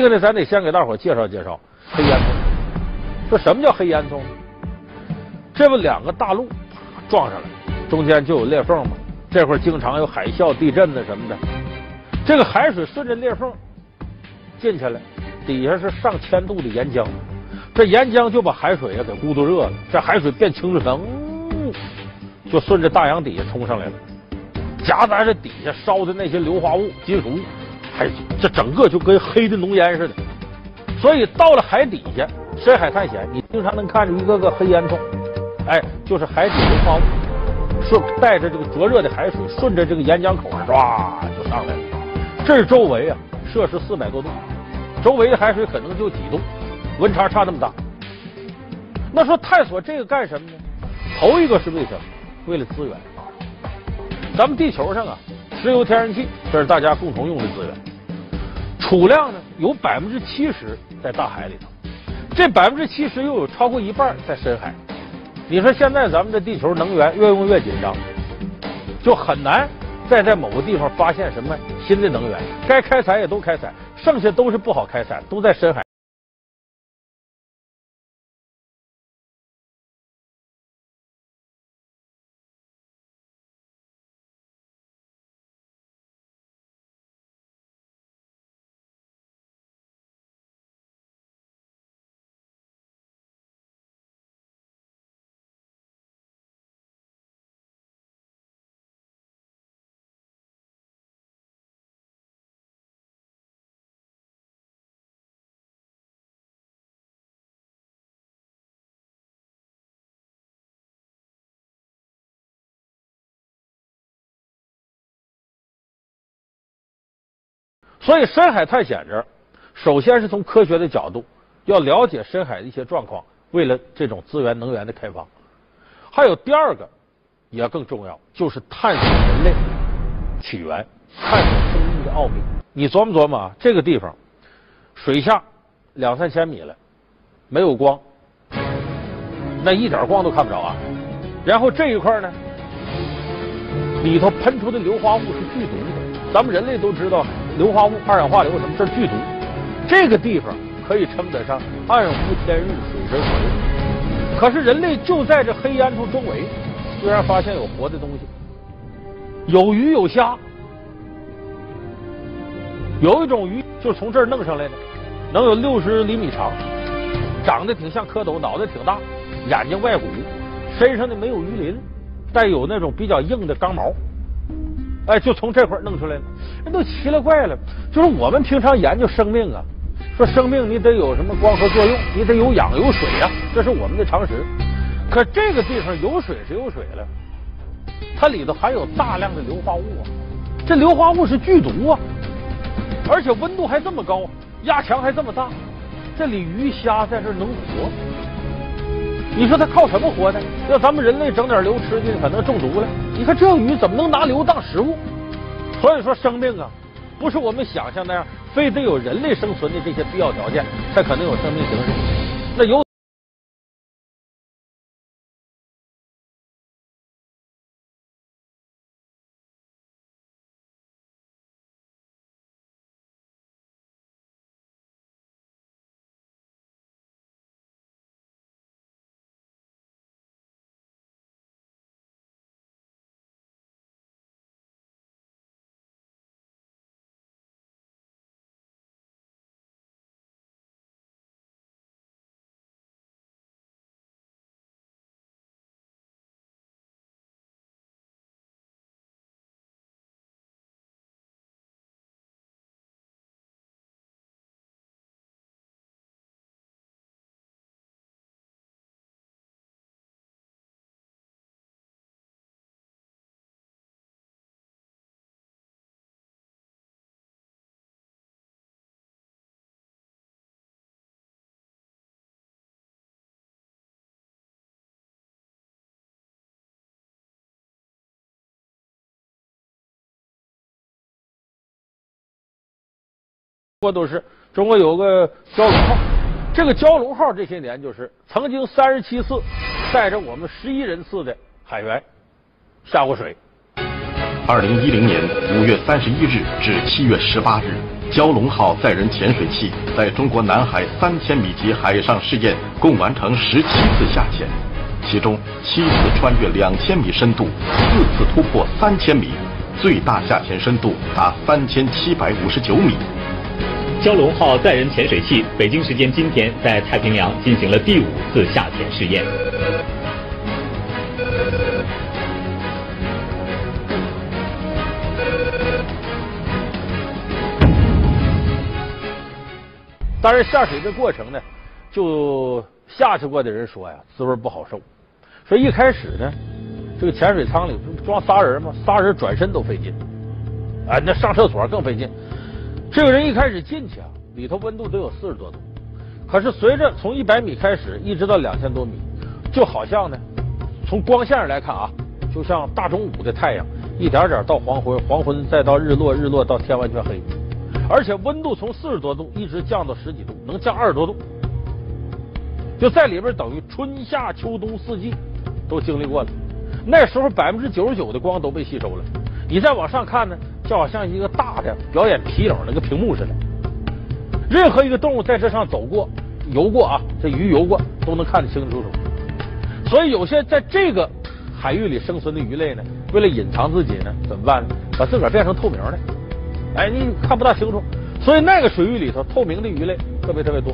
这个呢，咱得先给大伙介绍介绍黑烟囱。说什么叫黑烟囱呢？这不两个大陆撞上来，中间就有裂缝嘛。这会儿经常有海啸、地震的什么的，这个海水顺着裂缝进去了，底下是上千度的岩浆，这岩浆就把海水也给咕嘟热了，这海水变清澈，就顺着大洋底下冲上来了，夹杂着底下烧的那些硫化物、金属。 这整个就跟黑的浓烟似的，所以到了海底下深海探险，你经常能看着一个个黑烟囱，哎，就是海底硫化物，顺带着这个灼热的海水，顺着这个岩浆口唰就上来了。这是周围啊，摄氏400多度，周围的海水可能就几度，温差差那么大。那说探索这个干什么呢？头一个是为什么？为了资源。咱们地球上啊。 石油、天然气，这是大家共同用的资源。储量呢，有70%在大海里头，这70%又有超过一半在深海。你说现在咱们这地球能源越用越紧张，就很难再在某个地方发现什么新的能源。该开采也都开采，剩下都是不好开采，都在深海。所以，深海探险者首先是从科学的角度要了解深海的一些状况，为了这种资源能源的开发。还有第二个也更重要，就是探索人类起源，探索生命的奥秘。你琢磨琢磨啊，这个地方水下2、3千米了，没有光，那一点光都看不着啊。然后这一块呢，里头喷出的硫化物是剧毒的，咱们人类都知道。 硫化物、二氧化硫什么？这是剧毒。这个地方可以称得上暗无天日、水深火热。可是人类就在这黑烟囱周围，居然发现有活的东西，有鱼有虾。有一种鱼就从这儿弄上来的，能有60厘米长，长得挺像蝌蚪，脑袋挺大，眼睛外鼓，身上的没有鱼鳞，但有那种比较硬的钢毛。 哎，就从这块弄出来了，人都奇了怪了。就是我们平常研究生命啊，说生命你得有什么光合作用，你得有氧有水啊，这是我们的常识。可这个地方有水是有水了，它里头含有大量的硫化物啊，这硫化物是剧毒啊，而且温度还这么高，压强还这么大，这里鱼虾在这能活？你说它靠什么活呢？要咱们人类整点硫吃进去，可能中毒了。 你看这鱼怎么能拿硫当食物？所以说，生命啊，不是我们想象那样，非得有人类生存的这些必要条件，才可能有生命形式。那有。 中国都是中国有个蛟龙号，这个蛟龙号这些年就是曾经37次带着我们11人次的海员下过水。2010年5月31日至7月18日，蛟龙号载人潜水器在中国南海3000米级海上试验共完成17次下潜，其中7次穿越2000米深度，4次突破3000米，最大下潜深度达3759米。蛟龙号载人潜水器北京时间今天在太平洋进行了第5次下潜试验。 当然，下水的过程呢，就下去过的人说呀，滋味不好受。说一开始呢，这个潜水舱里不装仨人吗？仨人转身都费劲，哎，那上厕所更费劲。这个人一开始进去啊，里头温度都有40多度，可是随着从100米开始，一直到2000多米，就好像呢，从光线上来看啊，就像大中午的太阳，一点点到黄昏，黄昏再到日落，日落到天完全黑。 而且温度从40多度一直降到10几度，能降20多度，就在里边等于春夏秋冬四季都经历过了。那时候99%的光都被吸收了，你再往上看呢，就好像一个大的表演皮影那个屏幕似的。任何一个动物在这上走过、游过啊，这鱼游过都能看得清清楚楚。所以有些在这个海域里生存的鱼类呢，为了隐藏自己呢，怎么办呢？把自个儿变成透明的。 哎，你看不大清楚，所以那个水域里头透明的鱼类特别多，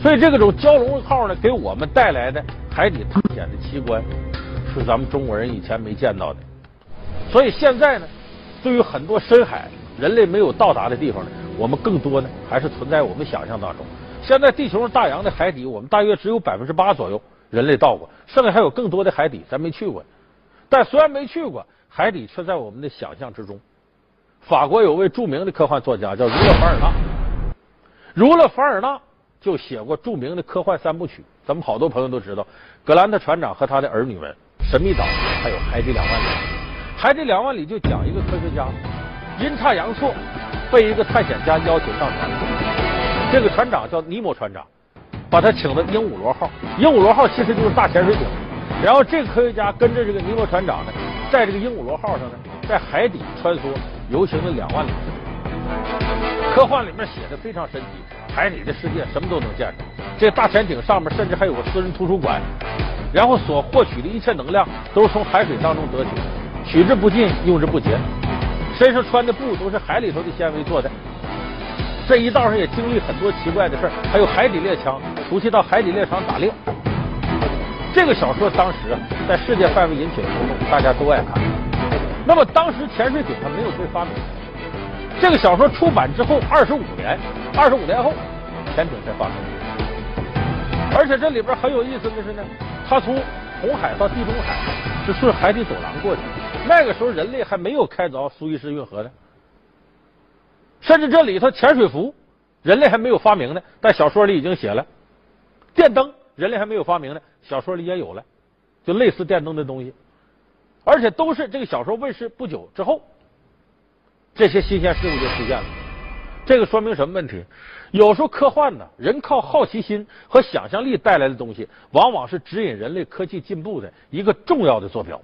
所以这个种蛟龙号呢，给我们带来的海底探险的奇观，是咱们中国人以前没见到的。所以现在呢，对于很多深海人类没有到达的地方呢，我们更多呢还是存在我们想象当中。现在地球上大洋的海底，我们大约只有8%左右人类到过，剩下还有更多的海底咱没去过。但虽然没去过，海底却在我们的想象之中。 法国有位著名的科幻作家叫儒勒·凡尔纳，儒勒·凡尔纳就写过著名的科幻3部曲，咱们好多朋友都知道，《格兰特船长和他的儿女们》、《神秘岛》，还有《海底2万里》。《海底2万里》就讲一个科学家阴差阳错被一个探险家邀请上船，这个船长叫尼莫船长，把他请到鹦鹉螺号。鹦鹉螺号其实就是大潜水艇，然后这个科学家跟着这个尼莫船长呢，在这个鹦鹉螺号上呢，在海底穿梭。 游行了2万里，科幻里面写的非常神奇，海底的世界什么都能见着。这大潜艇上面甚至还有个私人图书馆，然后所获取的一切能量都是从海水当中得取，取之不尽，用之不竭。身上穿的布都是海里头的纤维做的。这一道上也经历很多奇怪的事，还有海底猎枪，熟悉到海底猎场打猎。这个小说当时在世界范围引起了轰动，大家都爱看。 那么当时潜水艇还没有被发明。这个小说出版之后25年后，潜艇才发明。而且这里边很有意思的是呢，它从红海到地中海是顺海底走廊过去。那个时候人类还没有开凿苏伊士运河呢，甚至这里头潜水服人类还没有发明呢，但小说里已经写了。电灯人类还没有发明呢，小说里也有了，就类似电灯的东西。 而且都是这个小说问世不久之后，这些新鲜事物就出现了。这个说明什么问题？有时候科幻呢，人靠好奇心和想象力带来的东西，往往是指引人类科技进步的一个重要的坐标。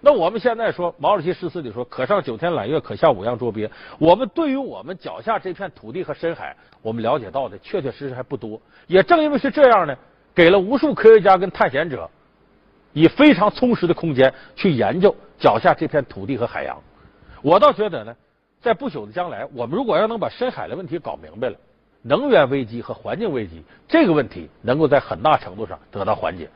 那我们现在说，毛主席诗词里说“可上9天揽月，可下5洋捉鳖”。我们对于我们脚下这片土地和深海，我们了解到的确确实实还不多。也正因为是这样呢，给了无数科学家跟探险者。 以非常充实的空间去研究脚下这片土地和海洋，我倒觉得呢，在不久的将来，我们如果要能把深海的问题搞明白了，能源危机和环境危机这个问题能够在很大程度上得到缓解。